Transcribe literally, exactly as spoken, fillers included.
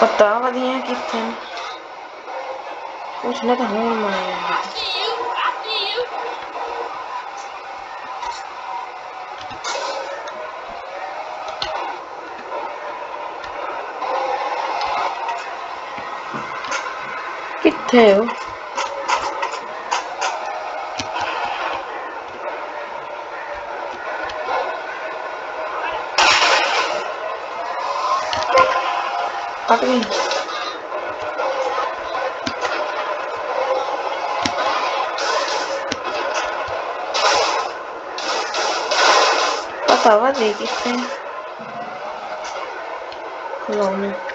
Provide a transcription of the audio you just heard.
पता वधिया कितने उसने तो हूं माया कितने हो पकड़ी पता वधिया कितने खिलौने